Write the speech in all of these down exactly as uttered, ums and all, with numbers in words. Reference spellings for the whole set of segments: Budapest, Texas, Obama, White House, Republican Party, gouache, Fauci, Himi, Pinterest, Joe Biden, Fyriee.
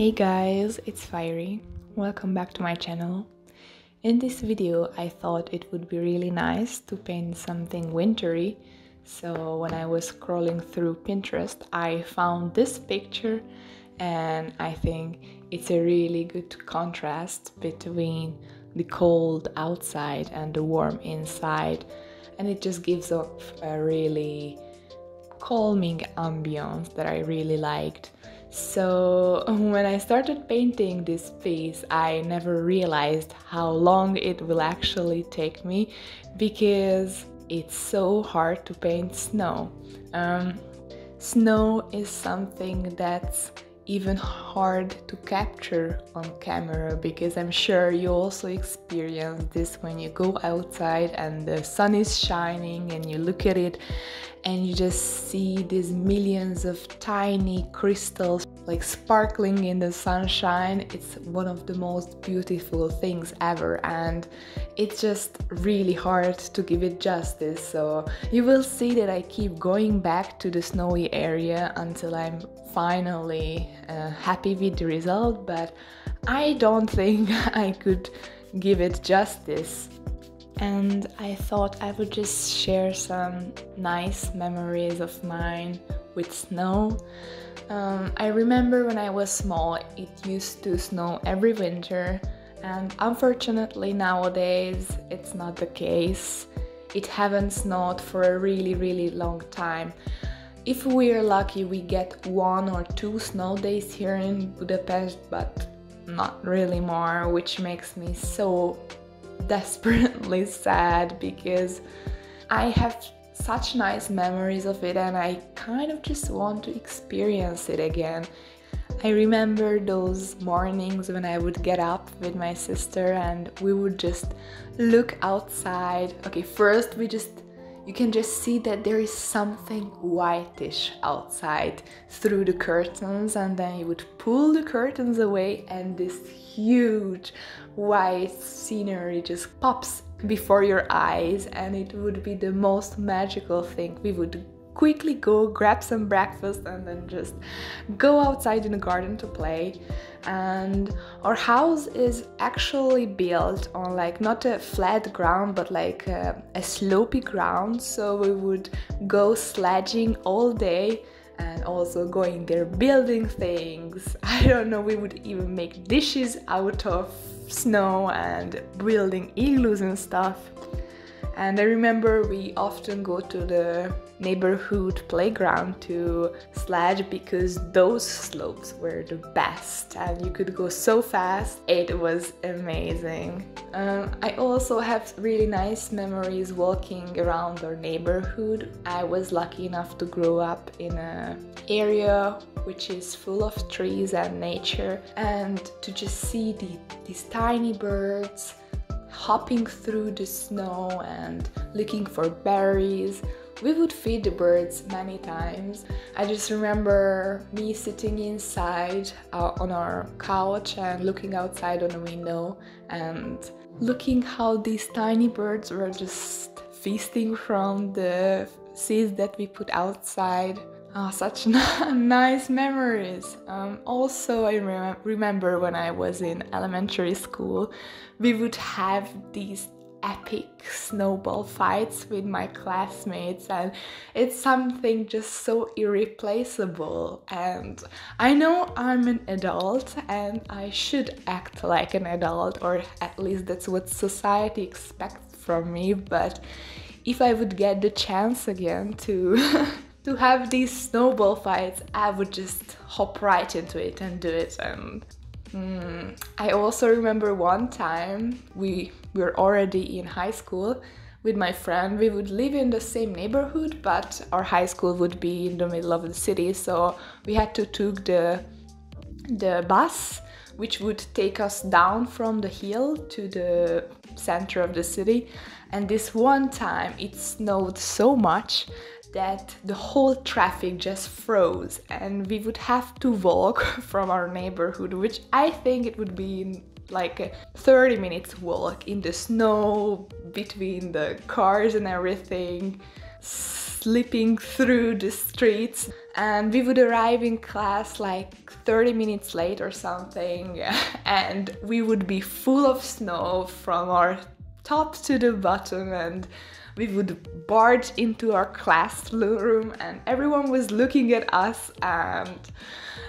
Hey guys, it's Fyriee. Welcome back to my channel. In this video I thought it would be really nice to paint something wintry, so when I was scrolling through Pinterest I found this picture and I think it's a really good contrast between the cold outside and the warm inside, and it just gives off a really calming ambience that I really liked. So when I started painting this piece, I never realized how long it will actually take me because it's so hard to paint snow. Um, snow is something that's even hard to capture on camera, because I'm sure you also experience this when you go outside and the sun is shining and you look at it and you just see these millions of tiny crystals like sparkling in the sunshine. It's one of the most beautiful things ever, and it's just really hard to give it justice. So you will see that I keep going back to the snowy area until I'm finally uh, happy with the result, but I don't think I could give it justice. And I thought I would just share some nice memories of mine with snow. Um, I remember when I was small, it used to snow every winter, and unfortunately nowadays it's not the case. It hasn't snowed for a really, really long time. If we're lucky, we get one or two snow days here in Budapest, but not really more, which makes me so desperately sad because I have such nice memories of it and I kind of just want to experience it again. I remember those mornings when I would get up with my sister and we would just look outside. Okay, first we just you can just see that there is something whitish outside through the curtains, and then you would pull the curtains away and this huge white scenery just pops before your eyes, and it would be the most magical thing. We would quickly go grab some breakfast and then just go outside in the garden to play. And our house is actually built on like not a flat ground but like a, a slopey ground, so we would go sledging all day and also going there building things. I don't know, we would even make dishes out of snow and building igloos and stuff. And I remember we often go to the neighborhood playground to sledge because those slopes were the best and you could go so fast. It was amazing. Um, I also have really nice memories walking around our neighborhood. I was lucky enough to grow up in an area which is full of trees and nature, and to just see the, these tiny birds hopping through the snow and looking for berries. We would feed the birds many times. I just remember me sitting inside uh, on our couch and looking outside on the window and looking how these tiny birds were just feasting from the seeds that we put outside. Oh, such nice memories. Um, also, I rem remember when I was in elementary school, we would have these epic snowball fights with my classmates, and it's something just so irreplaceable. And I know I'm an adult and I should act like an adult, or at least that's what society expects from me, but if I would get the chance again to to have these snowball fights, I would just hop right into it and do it. And Mm, I also remember one time, we were already in high school with my friend. We would live in the same neighborhood, but our high school would be in the middle of the city, so we had to take the, the bus, which would take us down from the hill to the center of the city. And this one time it snowed so much that the whole traffic just froze and we would have to walk from our neighborhood, which I think it would be like a thirty minutes walk in the snow between the cars and everything, slipping through the streets. and we would arrive in class like thirty minutes late or something, and we would be full of snow from our top to the bottom, and we would barge into our classroom and everyone was looking at us, and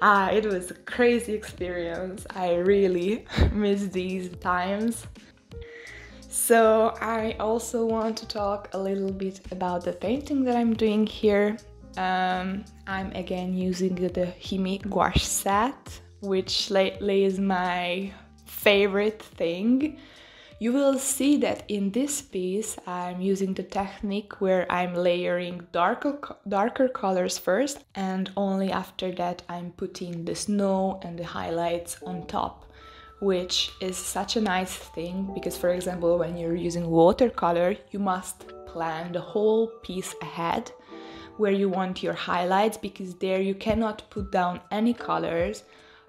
uh, it was a crazy experience. I really miss these times. So I also want to talk a little bit about the painting that I'm doing here. Um, I'm again using the Himi gouache set, which lately is my favorite thing. You will see that in this piece I'm using the technique where I'm layering darker, darker colors first, and only after that I'm putting the snow and the highlights on top, which is such a nice thing because, for example, when you're using watercolor, you must plan the whole piece ahead where you want your highlights, because there you cannot put down any colors,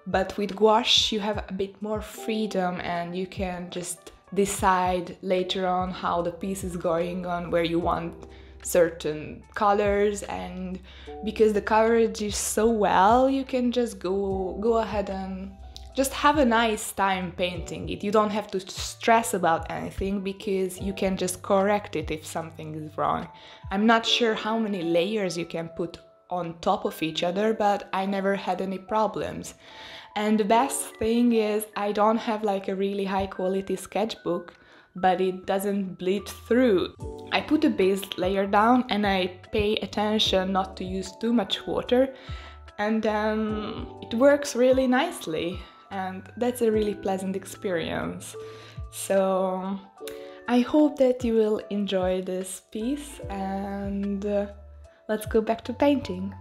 but with gouache you have a bit more freedom and you can just decide later on how the piece is going on, where you want certain colors, and because the coverage is so well, you can just go go ahead and just have a nice time painting it. You don't have to stress about anything because you can just correct it if something is wrong. I'm not sure how many layers you can put on top of each other, but I never had any problems. And the best thing is I don't have like a really high quality sketchbook, but it doesn't bleed through. I put a base layer down and I pay attention not to use too much water, and then it works really nicely, and that's a really pleasant experience. So I hope that you will enjoy this piece, and uh, let's go back to painting.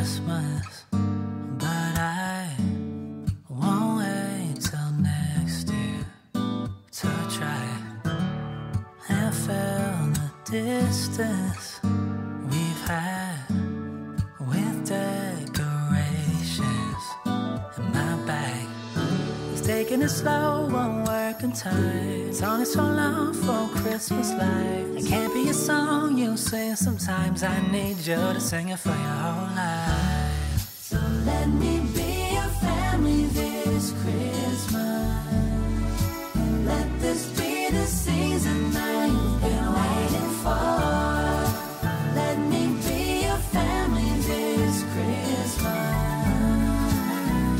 Christmas, but I won't wait till next year to try and fill the distance we've had with decorations. And my bag is taking it slow, won't work in time. It's only so long for Christmas lights. It can't be a song you sing sometimes. I need you to sing it for your whole life. So let me be your family this Christmas, and let this be the season I've been waiting for. Let me be your family this Christmas.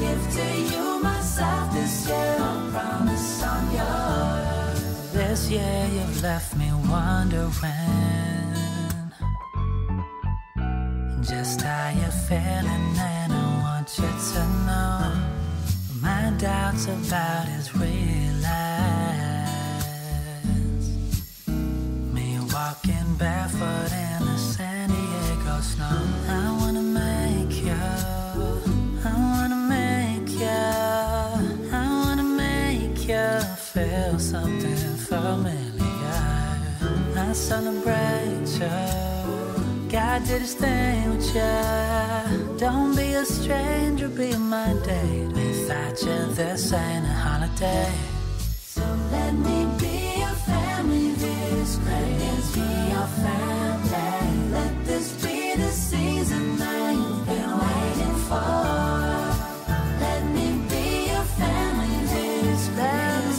Give to you myself this year, I promise I'm yours. This year you've left me wondering just how you're feeling, and I want you to know my doubts about it's realized. Me walking barefoot in the San Diego snow. I wanna make you, I wanna make you, I wanna make you feel something familiar. I celebrate you. God did his thing with you. Don't be a stranger, be my date. Without you, this ain't a holiday. So let me be your family this Christmas. Let me be your family. Let this be the season that you've been waiting for. Let me be your family this Christmas.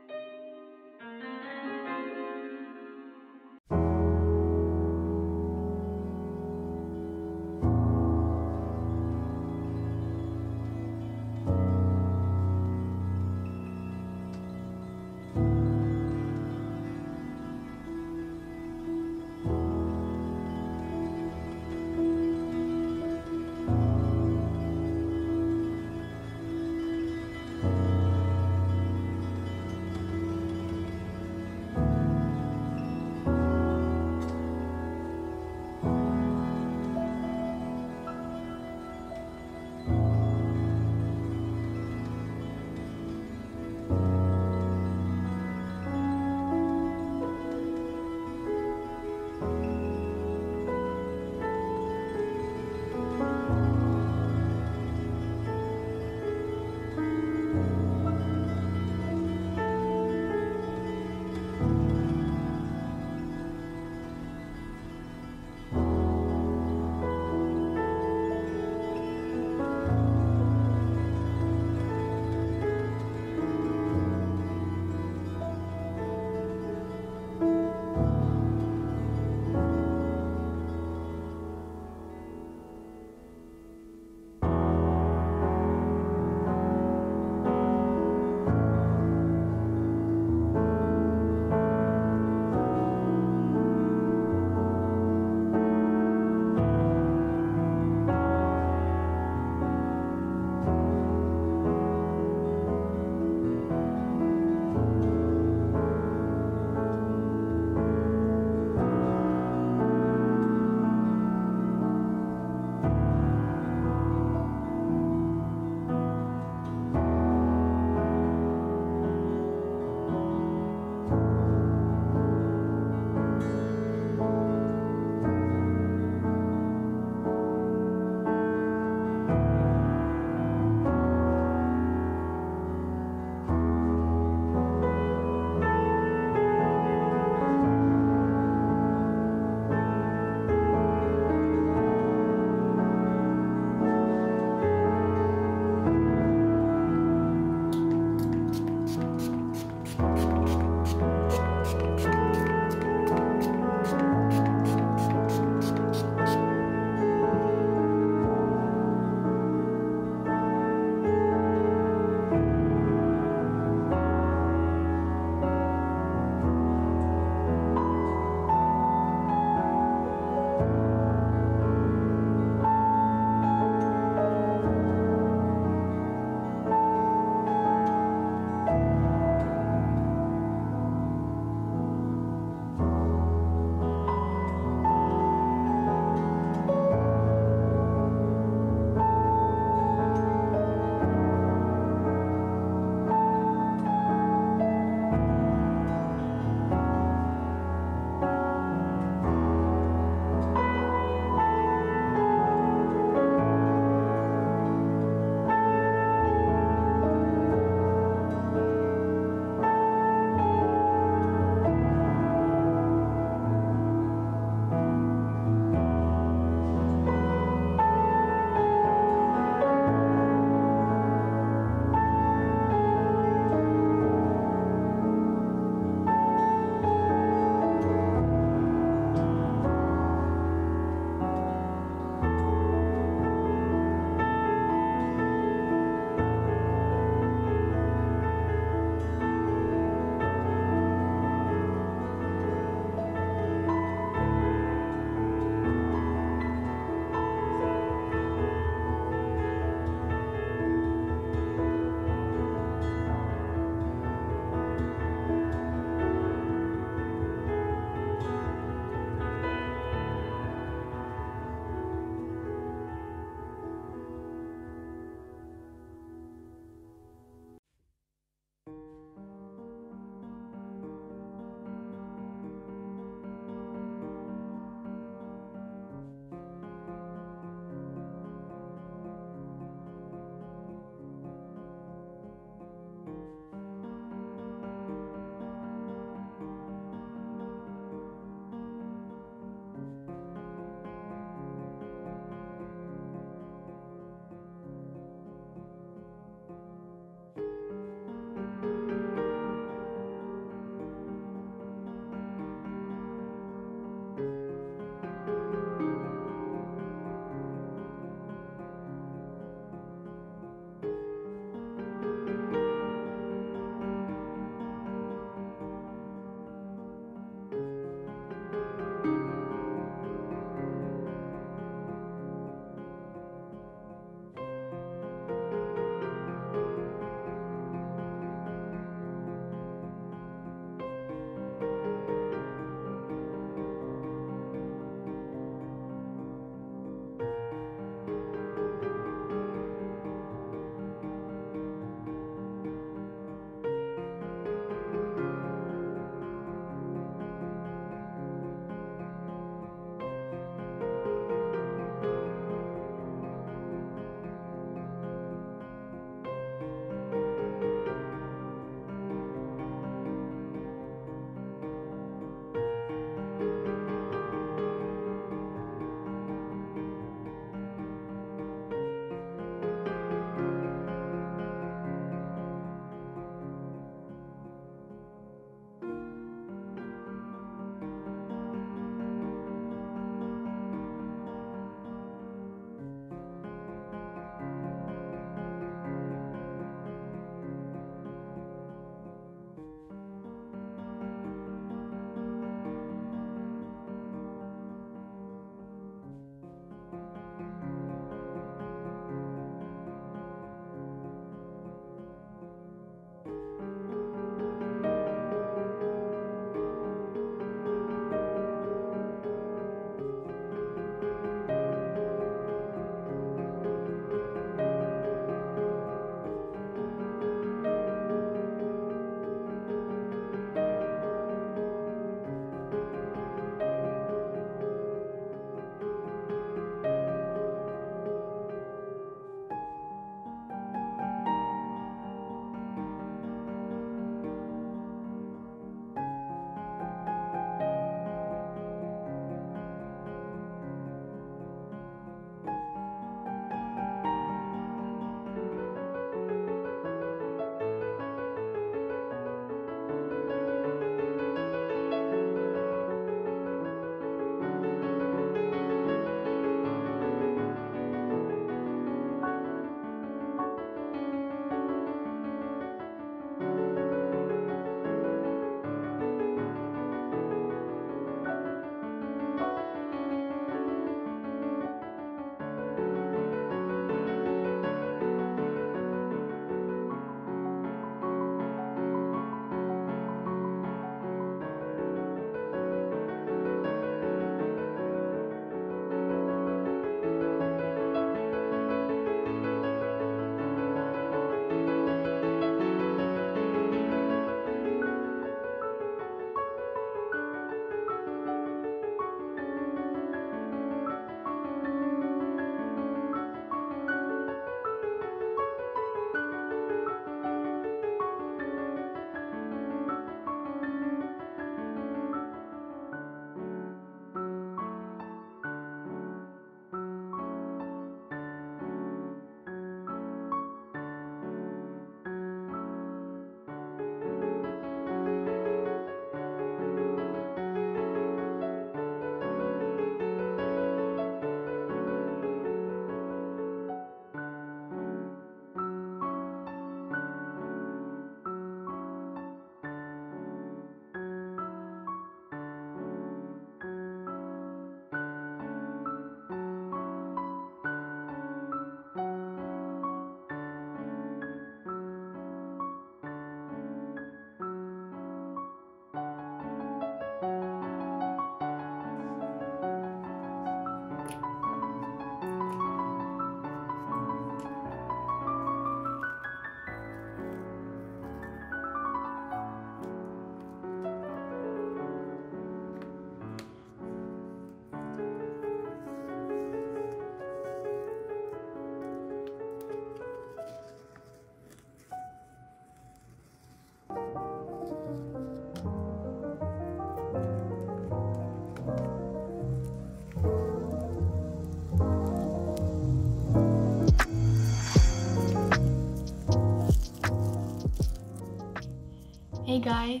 guys,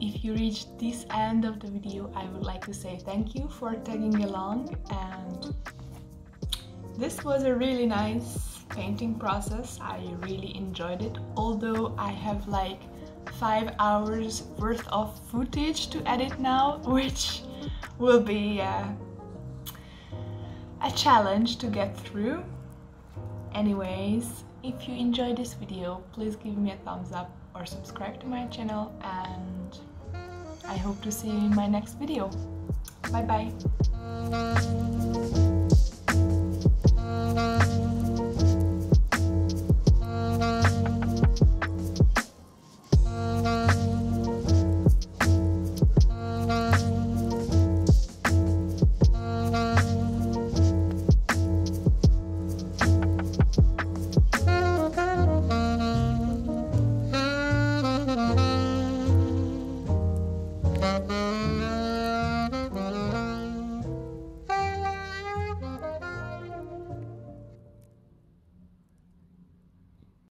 if you reached this end of the video, I would like to say thank you for tagging along, and this was a really nice painting process. I really enjoyed it, although I have like five hours worth of footage to edit now, which will be uh, a challenge to get through. Anyways, if you enjoyed this video, please give me a thumbs up or subscribe to my channel, and I hope to see you in my next video. Bye bye!